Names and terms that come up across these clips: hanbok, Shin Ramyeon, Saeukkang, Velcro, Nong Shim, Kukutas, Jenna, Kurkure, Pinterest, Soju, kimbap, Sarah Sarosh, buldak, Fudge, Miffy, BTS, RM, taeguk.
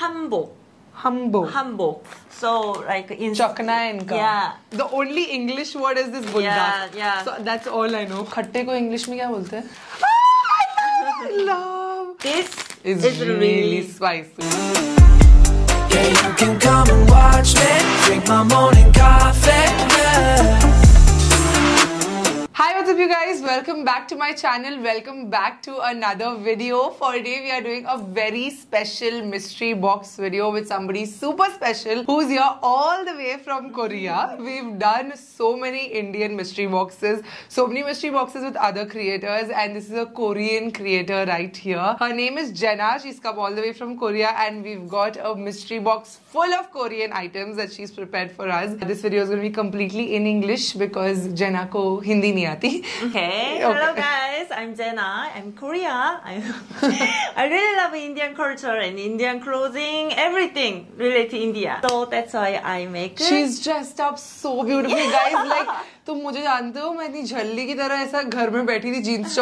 hanbok. Hanbok. Hanbok. So like in Chaknaenka. Yeah. The only English word is this buldak. Yeah, yeah. So that's all I know. Khatte ko English mein kya bolte hain? Ah, I love. This is really spicy. Yeah, you can come and watch me drink my morning coffee. Hi, what's up you guys? Welcome back to my channel. Welcome back to another video. For today we are doing a very special mystery box video with somebody super special who's here all the way from Korea. We've done so many Indian mystery boxes, so many mystery boxes with other creators, and this is a Korean creator right here. Her name is Jenna. She's come all the way from Korea and we've got a mystery box full of Korean items that she's prepared for us. This video is going to be completely in English because Jenna ko Hindi nahi. Okay. Okay, hello guys, I'm Jenna, I'm Korea. I really love Indian culture and Indian clothing, everything related to India. So that's why I make it. She's dressed up so beautifully, guys. Like, तुम मुझे जानते हो मैं इतनी झल्ली की तरह ऐसा घर में बैठी थी jeans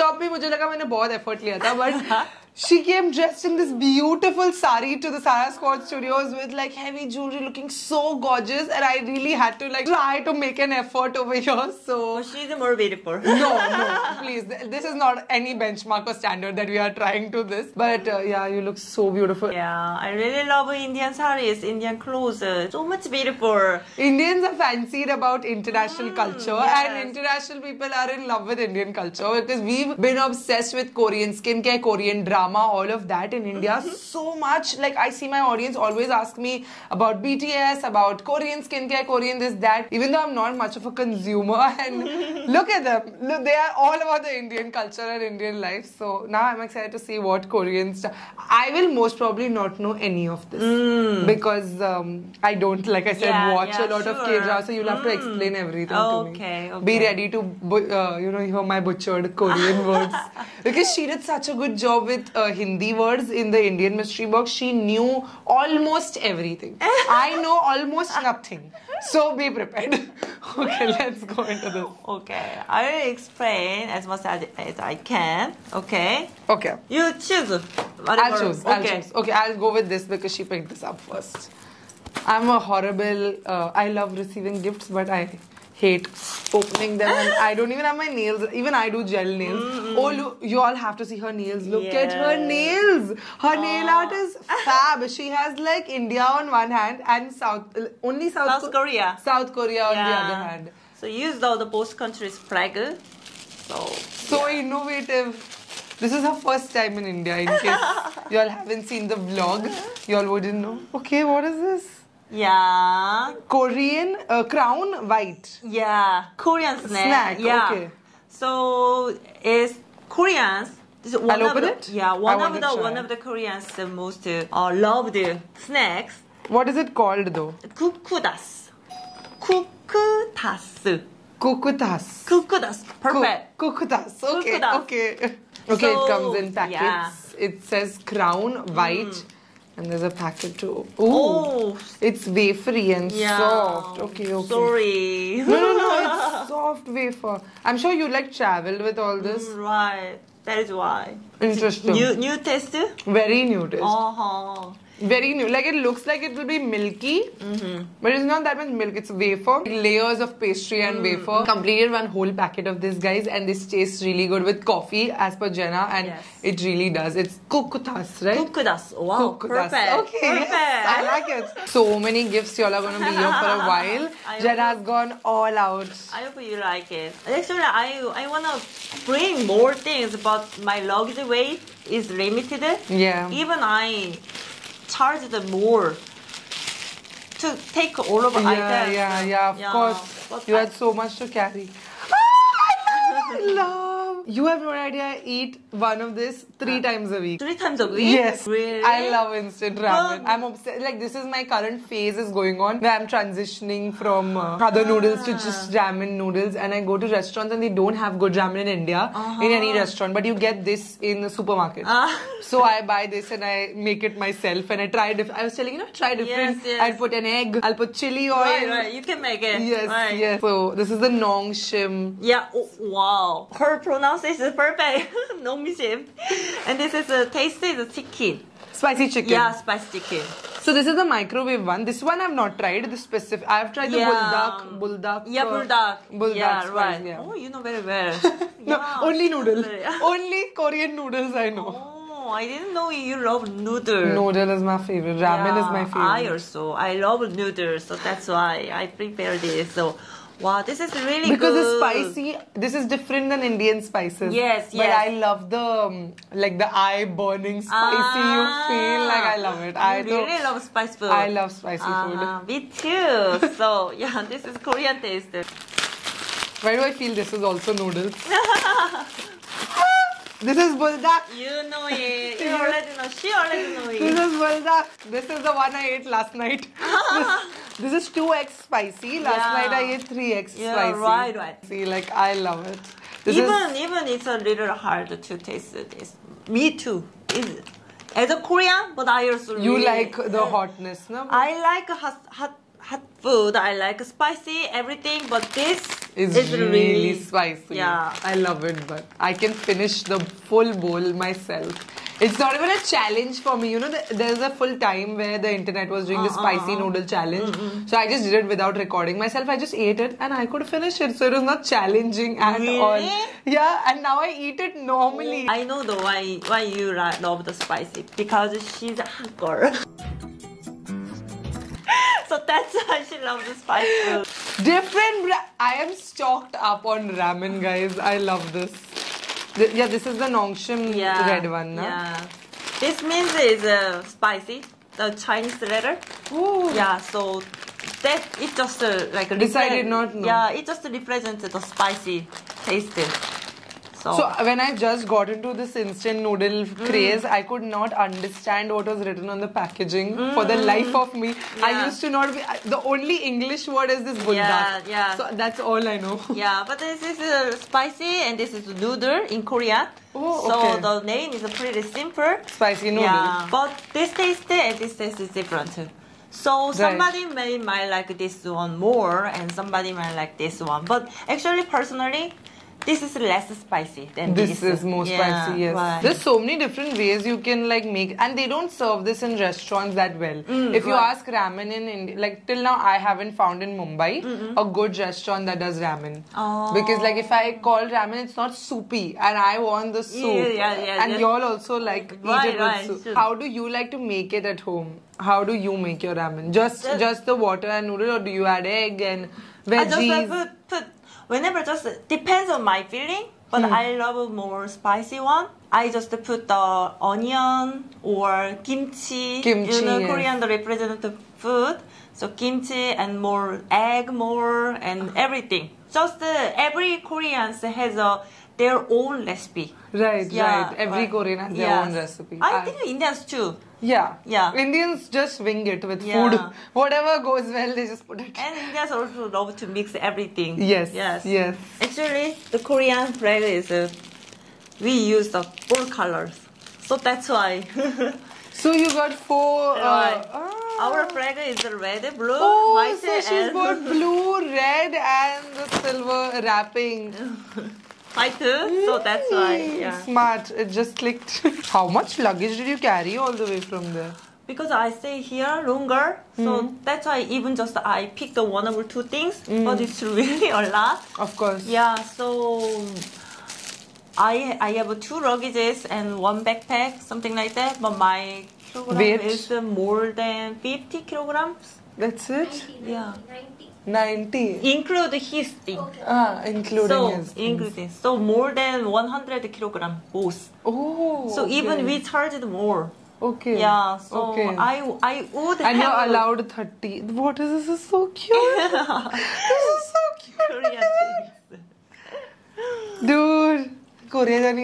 shop भी मुझे लगा मैंने बहुत effort लिया था, but she came dressed in this beautiful sari to the Sarah Squad Studios with like heavy jewelry, looking so gorgeous, and I really had to like try to make an effort over here. So oh, she's more beautiful. No, please. This is not any benchmark or standard that we are trying to this. But yeah, you look so beautiful. Yeah, I really love Indian saris, Indian clothes. So much beautiful. Indians are fancied about international culture, yes. And international people are in love with Indian culture because we've been obsessed with Korean skincare, Korean drama, all of that in India so much. Like, I see my audience always ask me about BTS, about Korean skincare, Korean this, that, even though I'm not much of a consumer, and look at them. Look, they are all about the Indian culture and Indian life. So now I'm excited to see what Korean stuff. I will most probably not know any of this because I don't, like I said, watch a lot of K-drama, so you'll have to explain everything to me. Okay. Be ready to hear my butchered Korean words because she did such a good job with Hindi words in the Indian mystery box. She knew almost everything. I know almost nothing. So be prepared. Okay, let's go into this. Okay, I will explain as much as I can. Okay. Okay. You choose. I'll choose. Okay, I'll go with this because she picked this up first. I'm a horrible... I love receiving gifts, but I hate opening them, and I don't even have my nails. Even I do gel nails. Oh, look, you all have to see her nails. Look at her nails. Her nail art is fab. She has like India on one hand and South Korea on the other hand. So used all the both countries' flag. So innovative. This is her first time in India. In case you all haven't seen the vlog, you all wouldn't know. Okay, what is this? Yeah. Korean crown white. Yeah. Korean snack. Yeah. Okay. So it's Koreans. I'll open it. Yeah. One of the Koreans most loved snacks. What is it called though? Kukutas. Kukutas. Kukutas. Kukutas. Perfect. Kukutas. Okay. Kukutas. Okay. Okay. So, it comes in packets. Yeah. It says crown white. And there's a packet too. Oh, it's wafery and soft. Okay. Sorry. No, it's soft wafer. I'm sure you like traveled with all this. Right. That is why. Interesting. New taste? Very new taste. Very new. Like, it looks like it will be milky, but it's not that much milk. It's wafer. Layers of pastry and wafer. Completed one whole packet of this, guys, and this tastes really good with coffee, as per Jenna, and it really does. It's kukutas, right? Kukutas. Wow. Kukutas. Perfect. Okay. Perfect. I like it. So many gifts y'all are going to be here for a while. Jenna has gone all out. I hope you like it. Actually, I want to bring more things, but my luggage weight is limited. Yeah. Even I charge them more to take all of items. Yeah, of course. But you had so much to carry. I love. You have no idea. I eat one of this 3 times a week. 3 times a week? Yes. Really? I love instant ramen. I'm obsessed. Like, this is my current phase is going on where I'm transitioning from other noodles to just ramen noodles, and I go to restaurants and they don't have good ramen in India in any restaurant, but you get this in the supermarket. So I buy this and I make it myself, and I try different. I was telling you, try different. Yes. I'll put an egg. I'll put chili oil. Right. You can make it. Yes, yes. So this is the Nong Shim. Yeah. Oh, wow. Her pronunciation is perfect. No mistake. And this is a tasty chicken. Spicy chicken. Yeah, spicy chicken. So this is the microwave one. This one I've not tried. This specific. I've tried the buldak. Yeah, buldak. Buldak. Yeah, spice, right. Yeah. Oh, you know very well. No, yeah. Only noodles. Only Korean noodles I know. Oh, I didn't know you love noodles. Noodle is my favorite. Ramen is my favorite. I also. I love noodles, so that's why I prepared this. So. Wow, this is really good. Because it's spicy. This is different than Indian spices. Yes, yes. But I love the like the eye-burning spicy you feel. Like I love it. I really love spicy food. I love spicy food. Me too. So yeah, this is Korean taste. Why do I feel this is also noodles? This is buldak. You know it. You already know. She already knows it. This is buldak. This is the one I ate last night. This is 2x spicy. Last night I ate 3x spicy. Right, right. See, like I love it. This even it's a little hard to taste this. Me too. As a Korean, but I also really like the hotness, no? I like hot food. I like spicy everything, but this. It's really spicy. Yeah. I love it, but I can finish the full bowl myself. It's not even a challenge for me. You know, there's a full time where the internet was doing the spicy noodle challenge. So I just did it without recording myself. I just ate it and I could finish it. So it was not challenging at all. Yeah, and now I eat it normally. I know though why you love the spicy. Because she's a hot girl. So that's why she loves the spicy food. Different. I am stocked up on ramen, guys. I love this. Yeah, this is the Nong Shim red one. No? Yeah. This means it's spicy, the Chinese letter. Ooh. Yeah, so that it just like decided not. No. Yeah, it just represents the spicy taste. So when I just got into this instant noodle craze, I could not understand what was written on the packaging for the life of me. Yeah. I used to not be, the only English word is this buldak. Yeah, yeah. So that's all I know. Yeah, but this is spicy and this is noodle in Korea. Oh, so the name is pretty simple. Spicy noodle. Yeah, but this taste and this taste is different. So somebody might like this one more and somebody might like this one. But actually, personally, this is less spicy than this. This is more spicy, yes. Right. There's so many different ways you can like make, and they don't serve this in restaurants that well. If you ask ramen in India, like till now I haven't found in Mumbai a good restaurant that does ramen. Oh. Because like if I call ramen, it's not soupy, and I want the soup. And y'all also like eat it with soup. Sure. How do you like to make it at home? How do you make your ramen? Just the water and noodle, or do you add egg and veggies? I just like put whenever, just depends on my feeling, but I love more spicy one. I just put the onion or kimchi. Kimchi, you know, Korean representative food. So kimchi and more egg, more and everything. Just every Korean has their own recipe. Right, right. Every Korean has their own recipe. I think Indians too. Yeah. Yeah. Indians just wing it with food. Whatever goes well, they just put it. And Indians also love to mix everything. Yes. Yes. Yes. Actually, the Korean flag is we use the 4 colors. So that's why. So you got 4. Right. Our flag is red, blue, white, so and she's got blue, red, and the silver wrapping. I too, so that's why. Yeah. Smart, it just clicked. How much luggage did you carry all the way from there? Because I stay here longer, so that's why even just I picked the one or two things, but it's really a lot. Of course. Yeah, so I have 2 luggages and 1 backpack, something like that, but my kilogram is more than 50 kilograms. That's it? 90, yeah. 90. Include his thing. Okay. Including his thing. So more than 100 kilograms both. Oh. So even we charged more. Okay. Yeah. So I would. And you're allowed 30. What is this? This is so cute. This is so cute. Dude. Yeah,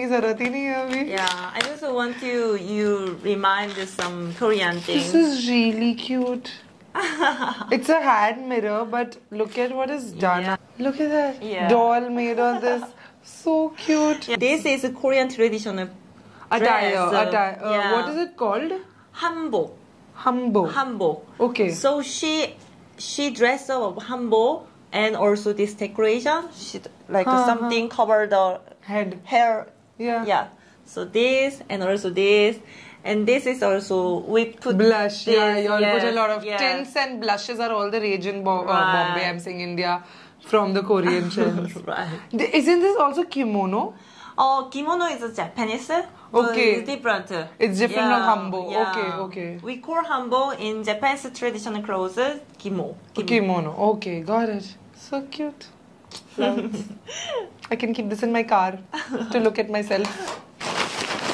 I just want you remind some Korean things. This is really cute. It's a hand mirror, but look at what is done. Yeah. Look at that doll made on this. So cute. Yeah. This is a Korean traditional attire. What is it called? Hanbok. Hanbok. Hanbok. Okay. So she dressed up hanbok and also this decoration. She like something covered the hair. Yeah. Yeah. So this and also this And this is also, we put blush. This, yeah, you all put a lot of tints and blushes are all the rage in Bombay. I'm saying India from the Korean trends. Right. Isn't this also kimono? Oh, kimono is a Japanese. Okay. It's different. It's different from hanbok. Yeah. Okay, okay. We call hanbok in Japanese traditional clothes kimono. Okay, got it. So cute. I can keep this in my car to look at myself.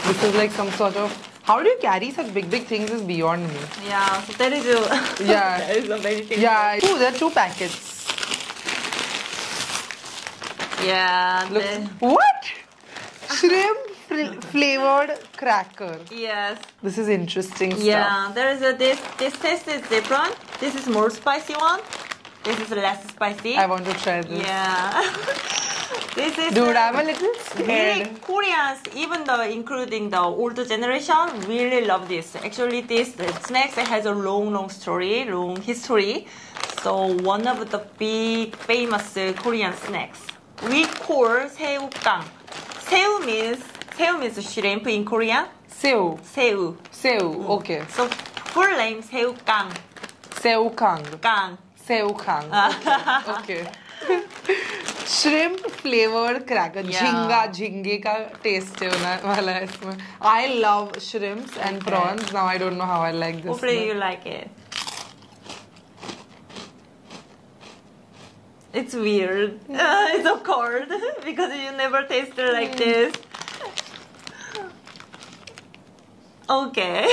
This is like some sort of... How do you carry such big things is beyond me. Yeah, so that is... There is so many things. Yeah. Ooh, there are two packets. Yeah. Look. What? Shrimp flavored cracker. Yes. This is interesting stuff. Yeah, there is this taste is different. This is more spicy one. This is less spicy. I want to try this. Yeah. This is dude, I'm a little scared. Really, Koreans, even though including the older generation, really love this. Actually, this snacks has a long history. So one of the big famous Korean snacks. We call Saeukkang. Saeu means shrimp in Korean. Saeu. Okay. So full name Saeukkang. Saeukkang. Okay. Shrimp flavored cracker. Jhinge ka taste wala isme. I love shrimps and prawns. Now I don't know how I like this. Hopefully you like it. It's weird. It's so cold because you never tasted like this. Okay.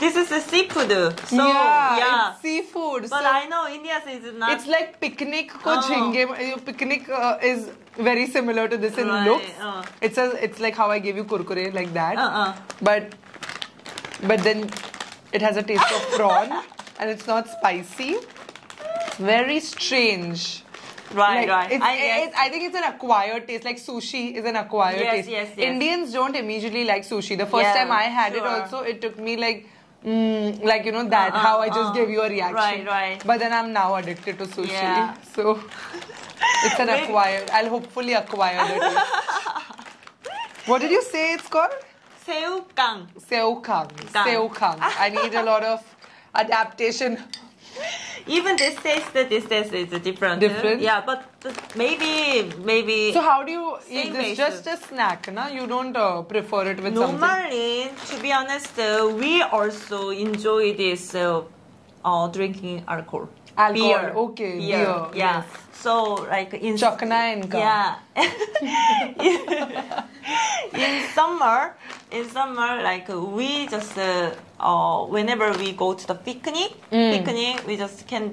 This is a seafood. So, it's seafood. But so, I know India's is not. It's like picnic. Picnic is very similar to this in looks. It's like how I gave you kurkure like that. But then it has a taste of prawn and it's not spicy. Very strange. Right, like, right. I think it's an acquired taste. Like sushi is an acquired taste. Yes. Indians don't immediately like sushi. The first time I had it also, it took me how I just gave you a reaction. Right. But then I'm now addicted to sushi. Yeah. So, it's an acquired. I'll hopefully acquire it. What did you say it's called? Saeukkang. I need a lot of adaptation. Even this taste is different. Yeah, but maybe. So how do you eat this? Just a snack, na? You don't prefer it with something? Normally, to be honest, we also enjoy this drinking alcohol. Beer. Okay. Beer. Yeah. Yes. So like in in summer, like we just whenever we go to the picnic, we just can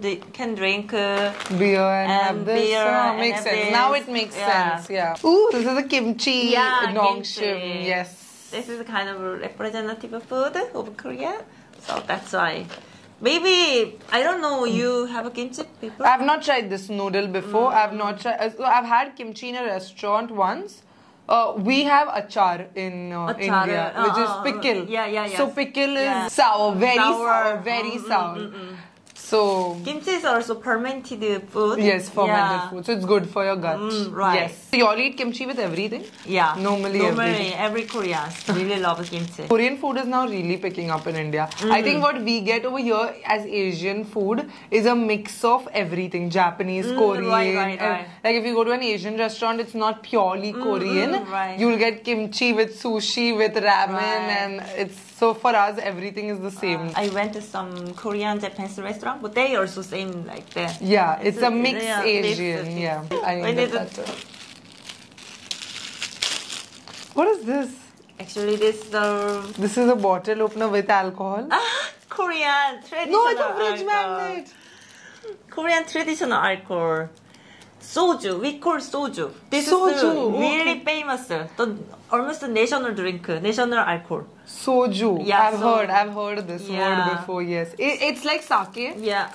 drink beer and have this. Makes sense. Now it makes sense. Yeah. Ooh, this is a kimchi. Yeah. Nong Shim. Yes. This is a kind of representative food of Korea. So that's why. Maybe, I don't know, you have a kimchi people? I've not tried this noodle before. I've had kimchi in a restaurant once. We have achar in India, which is pickle. So pickle is sour, very sour. So kimchi is also fermented food. Yes, fermented food. So it's good for your gut. Right. Yes. So you all eat kimchi with everything? Yeah. Normally every Korean really loves kimchi. Korean food is now really picking up in India. I think what we get over here as Asian food is a mix of everything. Japanese, Korean. Right. Like if you go to an Asian restaurant, it's not purely Korean. Right. You'll get kimchi with sushi, with ramen, and it's so for us everything is the same. I went to some Korean Japanese restaurant. But they also seem like that. Yeah, it's a mixed Asian. Yeah, I need that. What is this? Actually, this is a bottle opener with alcohol. Korean traditional. No, it's a fridge magnet. Korean traditional alcohol. Soju, we call soju. This is really famous. Almost a national drink, national alcohol. Soju. Yeah, I've heard this word before. Yes, it's like sake. Yeah.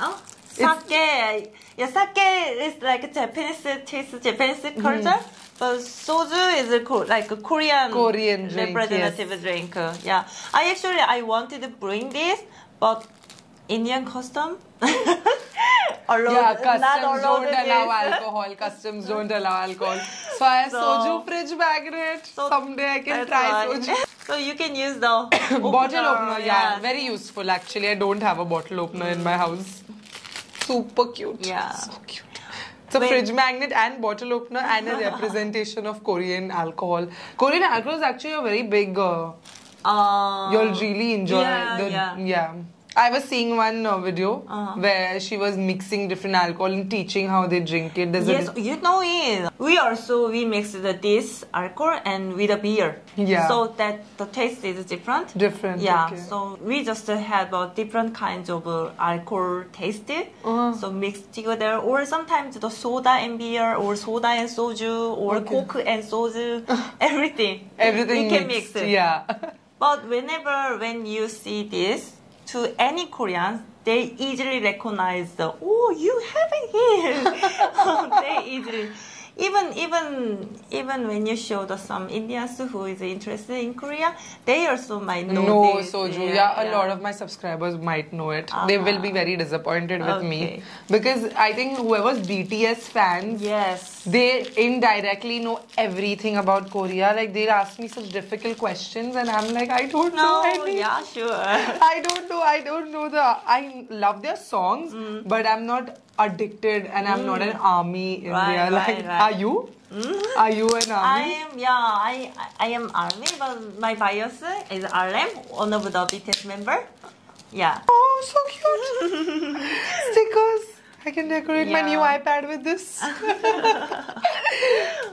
Sake. Sake is like a Japanese culture. But soju is like a Korean drink, representative drink. Yeah. I wanted to bring this, but Indian custom. Alone, yeah, custom zone to allow alcohol. Custom zone to allow alcohol. So I have soju fridge magnet. So someday I can try soju. So you can use the bottle opener. Yeah, yes. Very useful actually. I don't have a bottle opener in my house. Super cute. Yeah. So cute. It's a fridge magnet and bottle opener and a representation of Korean alcohol. Korean alcohol is actually a very big... you'll really enjoy it. I was seeing one video where she was mixing different alcohol and teaching how they drink it. We also mix this alcohol and with a beer. Yeah. So that the taste is different. Yeah. Okay. So we just have different kinds of alcohol tasted. So mixed together, or sometimes the soda and beer, or soda and soju, or Coke and soju. Everything. Everything. We can mix it. Yeah. But when you see this. To any Koreans, they easily recognize the you have it here. They easily, even when you show some Indians who is interested in Korea, they also might know this. Soju. Yeah, a lot of my subscribers might know it. They will be very disappointed with me, because I think whoever's BTS fans, they indirectly know everything about Korea. Like they'll ask me such difficult questions, and I'm like, I don't know. I don't know. I don't know the. I love their songs, but I'm not addicted, and I'm not an army in there. Are you? Are you an army? I am. I am army, but my bias is RM, one of the BTS member. Yeah. Oh, so cute! Stickers. I can decorate my new iPad with this.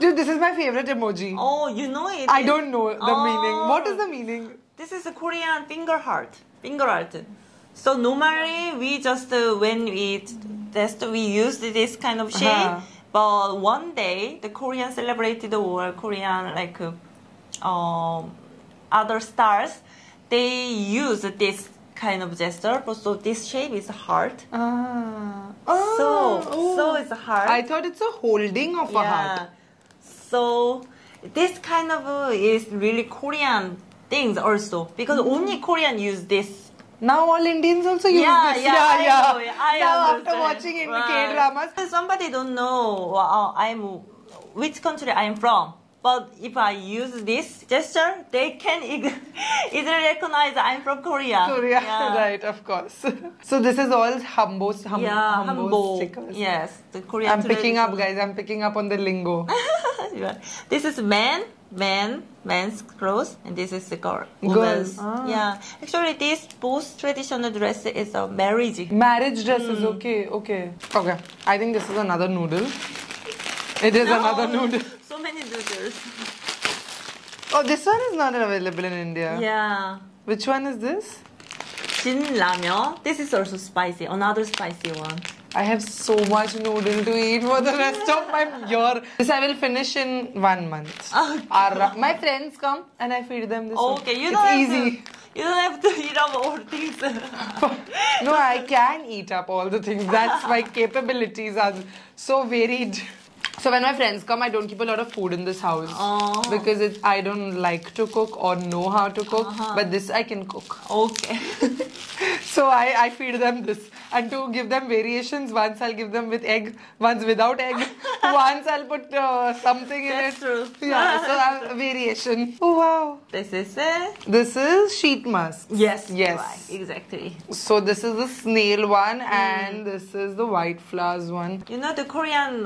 Dude, this is my favorite emoji. Oh, you know it? I don't know the meaning. What is the meaning? This is a Korean finger heart. Finger art. So normally we just when we test we use this kind of shape. But one day the Korean celebrated or Korean like other stars, they use this kind of gesture. So this shape is heart. So it's a heart. I thought it's a holding of a heart. So this kind of is really Korean things also, because only Korean use this. Now all Indians also use this. I know. Now after watching K-dramas, somebody don't know which country I am from. But if I use this gesture, they can easily recognize I'm from Korea. Right? Of course. So this is all hanbok stickers. Yes, the Korean. I'm picking up, guys. I'm picking up on the lingo. This is men's clothes, and this is the girls. Yeah, actually this both traditional dress is a marriage dress. Is okay. I think this is another noodle. It is another noodle. So many noodles. Oh, this one is not available in India. Yeah. Which one is this? Shin Ramyeon. This is also spicy. Another spicy one. I have so much noodle to eat for the rest of my year. This I will finish in 1 month. My friends come and I feed them this. You don't have to eat up all things. No, I can eat up all the things. That's my capabilities are so varied. So when my friends come, I don't keep a lot of food in this house because I don't like to cook or know how to cook. But this I can cook. Okay. So I feed them this, and to give them variations, once I'll give them with egg, once without egg, once I'll put something in it. That's true. Yeah. So I'll variation. Oh wow. This is it. This is sheet mask. Yes. Yes. Right. Exactly. So this is the snail one, and this is the white flowers one. You know, the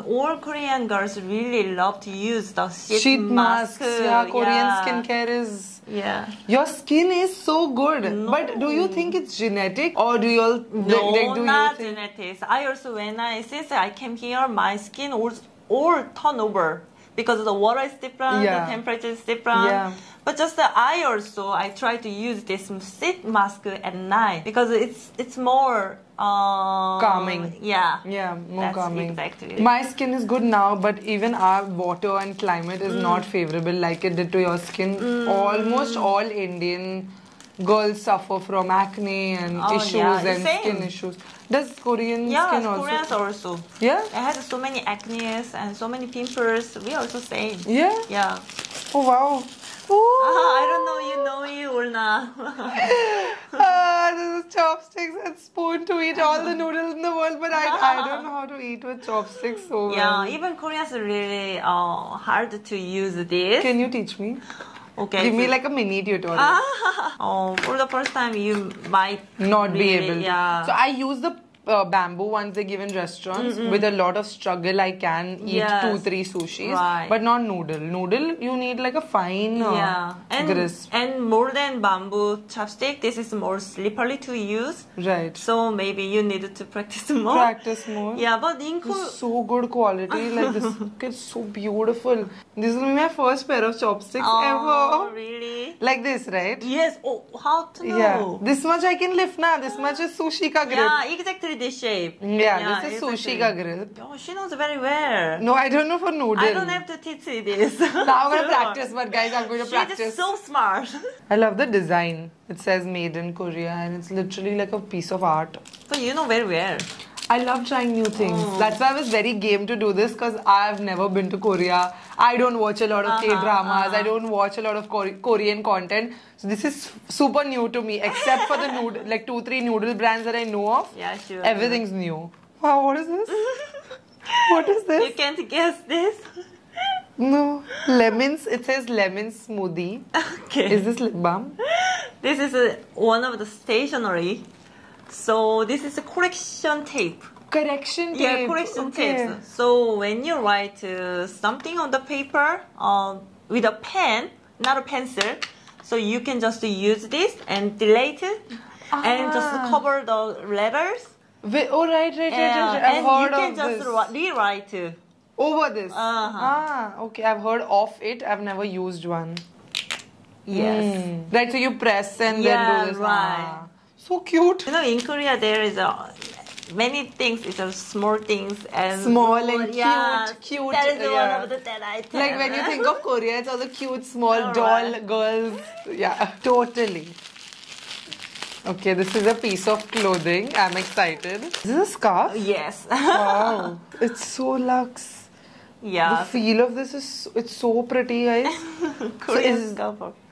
all Korean girls really love to use the sheet masks. Yeah, Korean skincare is. Yeah. Your skin is so good. But do you think it's genetic, or do you all? No, not genetics. I also since I came here, my skin was all turned over because the water is different, the temperature is different. Yeah. But just I try to use this sheet mask at night because it's more. Calming. Yeah, more calming. Exactly. My skin is good now, but even our water and climate is not favorable like it did to your skin. Almost all Indian girls suffer from acne and issues and skin issues. Does Korean skin also? Yeah, Koreans also. Yeah? I had so many acne and so many pimples. We also same. Yeah? Yeah. Oh, wow. I don't know you know it or not. has his chopsticks and spoon to eat all the noodles in the world, but I don't know how to eat with chopsticks so well. Yeah, even Koreans are really hard to use this. Can you teach me? Okay. Give me like a mini tutorial. Oh, for the first time you might not really, be able. Yeah. So I use the bamboo ones they give in restaurants. With a lot of struggle I can eat 2-3 sushis, but not noodle. Noodle you need like a fine crisp. And more than bamboo chopstick, this is more slippery to use, right? So maybe you need to practice more. Yeah, but in Korea so good quality. Like this, it's so beautiful. This will be my first pair of chopsticks ever. Really? Like this, right? Yes. Oh, how to know? Yeah. This much I can lift now. This much is sushi ka grip. Yeah, exactly. This shape. Yeah, this is sushi ka grip. Oh, she knows very well. No, I don't know for noodle. I don't have to teach you this. Now I'm going to practice, but guys, I'm going to practice. She's so smart. I love the design. It says made in Korea and it's literally like a piece of art. So you know very well. I love trying new things. That's why I was very game to do this, because I've never been to Korea. I don't watch a lot of K-dramas. I don't watch a lot of Korean content. So this is super new to me, except for the noodle, like 2-3 noodle brands that I know of. Yeah, sure. Everything's new. Wow, what is this? What is this? You can't guess this. No. Lemons. It says lemon smoothie. Okay. Is this lip balm? This is one of the stationery. So this is a correction tape. Correction tape. Yeah, correction tapes. So when you write something on the paper with a pen, not a pencil, so you can just use this and delete it and just cover the letters. Oh, right. I've heard of this. And you can just rewrite it. Over this? Okay, I've heard of it. I've never used one. Yes. Right, so you press and then do this. Right. So cute. You know, in Korea there is many things. It's small things and small and cute. Yeah, cute. That is one of the that I tell. Like when you think of Korea, it's all the cute, small doll girls. Yeah, totally. Okay, this is a piece of clothing. I'm excited. Is this a scarf? Yes. Wow, it's so luxe. Yeah. The feel of this it's so pretty, guys.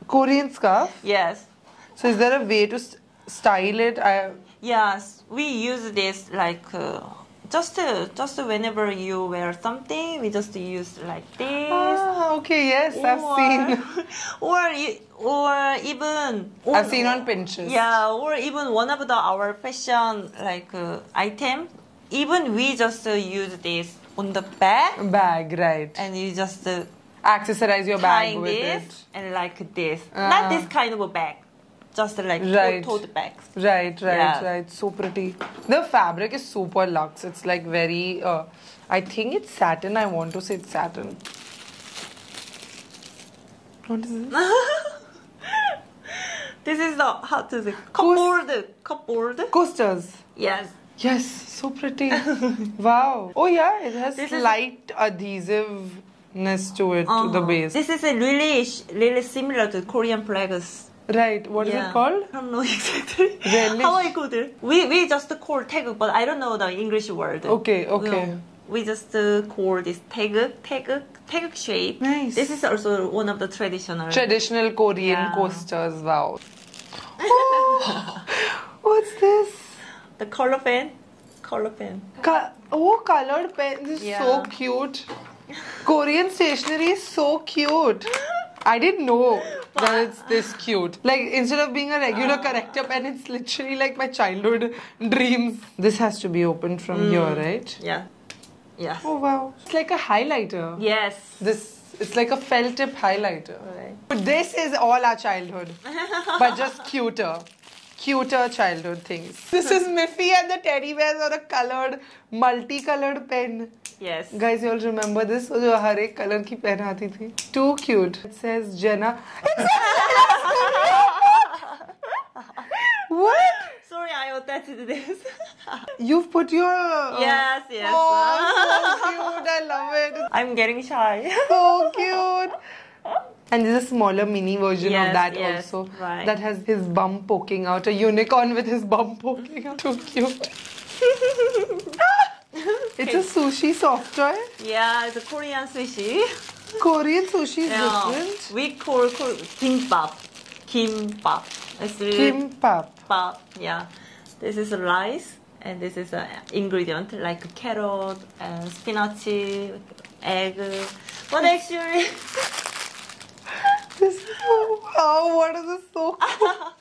Korean scarf. Yes. So is there a way to style it? Yes, we use this like just whenever you wear something, we just use like this. Okay, yes, I've seen. Or I've seen on Pinterest. Yeah, or even one of our fashion like item. Even we just use this on the bag. Bag, right? And you just accessorize your bag with it. And like this, not this kind of a bag. Just like tote bags. Right. So pretty. The fabric is super luxe. It's like very, I think it's satin. I want to say it's satin. What is this? This is the, how to say, cupboard. Coasters. Yes. Yes, so pretty. Wow. Oh yeah, it has light adhesiveness to it, to the base. This is really similar to Korean flags. Right, what is it called? I don't know exactly. Relish. How I called it? We just call taeguk, but I don't know the English word. Okay. We just call this taeguk shape. Nice. This is also one of the traditional Korean coasters. Wow. Oh, what's this? The color pen. Colored pen. This is so cute. Korean stationery is so cute. I didn't know that it's this cute. Like instead of being a regular character pen, it's literally like my childhood dreams. This has to be opened from here, right? Yeah. Oh wow. It's like a highlighter. Yes. It's like a felt tip highlighter. Right. But this is all our childhood. But just cuter childhood things. This is Miffy and the teddy bears on a multicolored pen. Yes. Guys, you all remember this? Jo har ek color ki pen aati thi. Too cute. It says Jenna. What? Sorry, I attached this. You've put your... Yes. Oh, so cute. I love it. I'm getting shy. So cute. And there's a smaller mini version of that also. Right. That has his bum poking out. A unicorn with his bum poking out. Too cute. It's a sushi soft toy? Yeah, it's a Korean sushi. Korean sushi is different? We call kimbap. It's kimbap. Yeah. This is rice, and this is an ingredient like carrot and spinach, egg. What actually? This is so, oh, what is this so cool?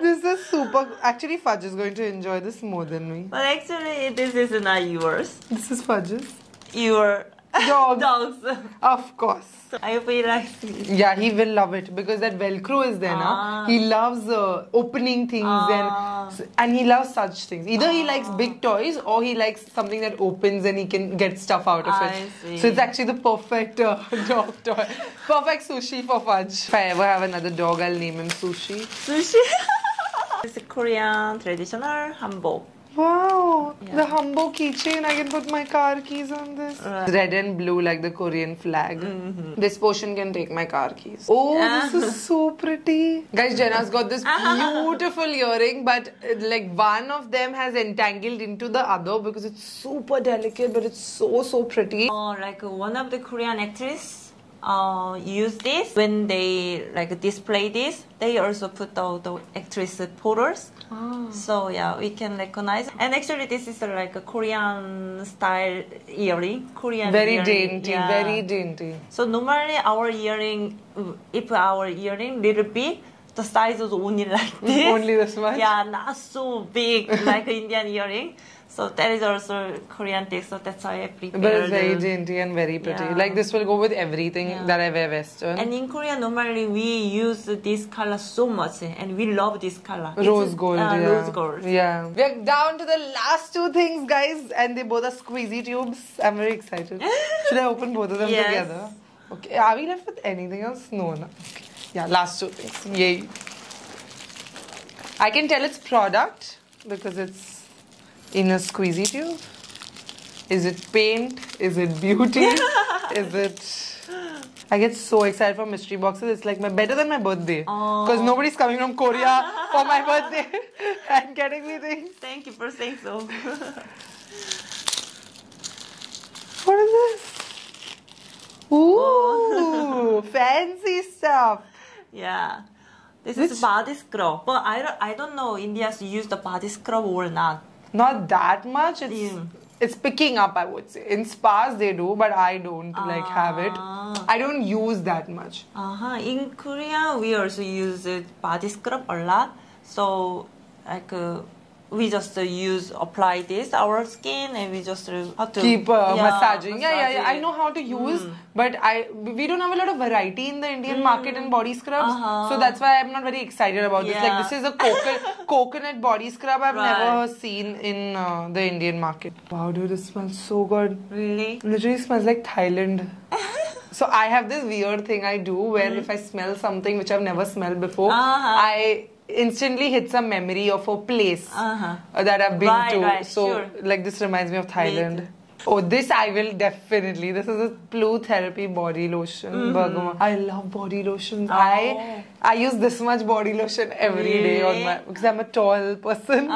This is super. Actually, Fudge is going to enjoy this more than me. But actually, this is not yours. This is Fudge's. Your dogs. Dogs. Of course. So I hope he likes it. Yeah, he will love it because that Velcro is there, na. He loves opening things and he loves such things. Either he likes big toys or he likes something that opens and he can get stuff out of it. See. So it's actually the perfect dog toy. Perfect sushi for Fudge. If I ever have another dog, I'll name him Sushi. Sushi? It's a Korean traditional hanbok. Wow, yeah. The hanbok keychain, I can put my car keys on this. Right. Red and blue like the Korean flag. Mm-hmm. This portion can take my car keys. Oh, this is so pretty. Guys, Jenna's got this beautiful earring, but like one of them has entangled into the other because it's super delicate, but it's so pretty. Oh, like one of the Korean actresses use this when they like display this. They also put all the actress photos, so yeah, we can recognize. And actually, this is like a Korean style earring. Korean dainty, yeah. Very dainty. So normally our earring, if our earring little big, the size is only like this. Only this much. Yeah, not so big like Indian earring. So that is also Korean taste, so that's how I prepare. But it's very dainty and very pretty. Yeah. Like this will go with everything that I wear Western. And in Korea, normally we use this color so much, and we love this color. Rose gold. Rose gold. Yeah. We are down to the last two things, guys, and they both are squeezy tubes. I'm very excited. Should I open both of them together? Okay. Are we left with anything else? No, no. Okay. Yeah, last two things. Yay. I can tell it's product because it's in a squeezy tube. Is it paint? Is it beauty? Is it... I get so excited for mystery boxes. It's like my better than my birthday. Because nobody's coming from Korea for my birthday and getting me things. Thank you for saying so. What is this? Ooh, fancy stuff. Yeah. This is body scrub. But I don't know India's use the body scrub or not. Not that much. It's picking up, I would say. In spas they do, but I don't like have it. I don't use that much. In Korea we also use body scrub a lot. So like we just apply this our skin and we just have to keep massaging. Yeah. I know how to use, but we don't have a lot of variety in the Indian market in body scrubs. So that's why I'm not very excited about this. Like this is a coconut body scrub I've never seen in the Indian market. Wow, dude, this smells so good. Really? Literally smells like Thailand. So I have this weird thing I do where if I smell something which I've never smelled before, I instantly hits a memory of a place that I've been to. So like this reminds me of Thailand. Oh, this I will definitely. This is a Blue Therapy body lotion. I love body lotions. I use this much body lotion every day on my, because I'm a tall person.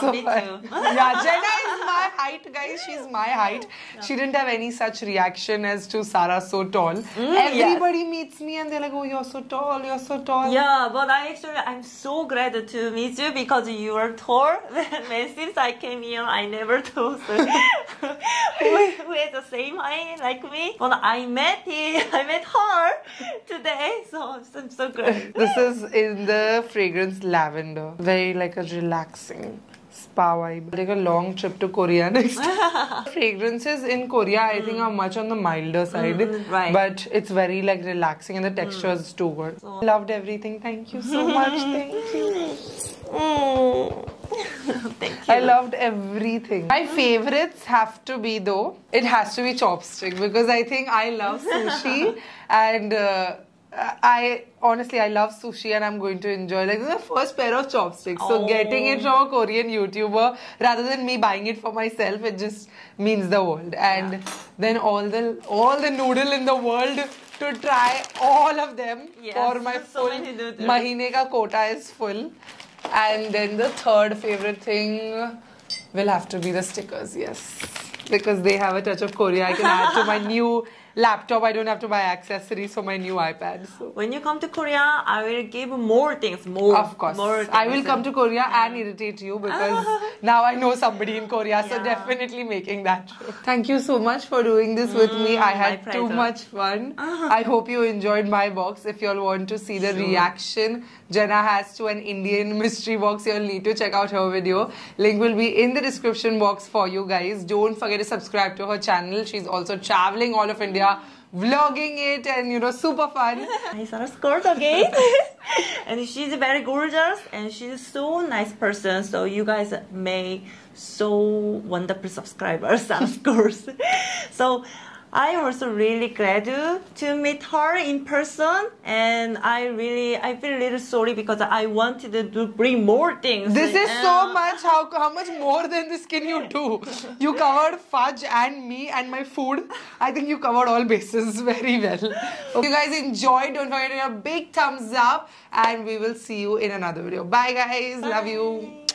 So me too. Yeah, Jenna is my height, guys. She's my height. She didn't have any such reaction as to Sarah so tall. Everybody meets me and they're like, oh, you're so tall, you're so tall. Yeah, but I'm so glad to meet you because you are tall. Since I came here, I never told you. Who is the same height like me? But I met her today, so I'm so good. This is in the fragrance lavender. Very like a relaxing spa vibe. Take a long trip to Korea next. Fragrances in Korea, I think, are much on the milder side, but it's very like relaxing and the texture is too good. So loved everything. Thank you so much. Thank you. Thank you. I loved everything. My favorites have to be though, it has to be chopstick because I think I love sushi and honestly, I love sushi and I'm going to enjoy. Like, this is my first pair of chopsticks. So getting it from a Korean YouTuber rather than me buying it for myself, it just means the world. And then all the noodle in the world to try all of them for my full mahine ka quota is full. And then the third favorite thing will have to be the stickers, yes. Because they have a touch of Korea I can add to my new laptop. I don't have to buy accessories for my new iPad. So. When you come to Korea, I will give more things. Of course. I will come to Korea and irritate you because now I know somebody in Korea. So definitely making that trip. Thank you so much for doing this with me. I had too much fun. I hope you enjoyed my box. If you all want to see the reaction Jenna has to an Indian mystery box, you all need to check out her video. Link will be in the description box for you guys. Don't forget to subscribe to her channel. She's also traveling all of India, vlogging it, and you know, super fun. I saw her skirt again. And she's very gorgeous and she's so nice person. So you guys may so wonderful subscribers, of course. So I'm also really glad to meet her in person, and I feel a little sorry because I wanted to bring more things. This is so much, how much more than this can you do? You covered Fudge and me and my food. I think you covered all bases very well. Hope you guys enjoyed. Don't forget to give a big thumbs up and we will see you in another video. Bye guys, love you.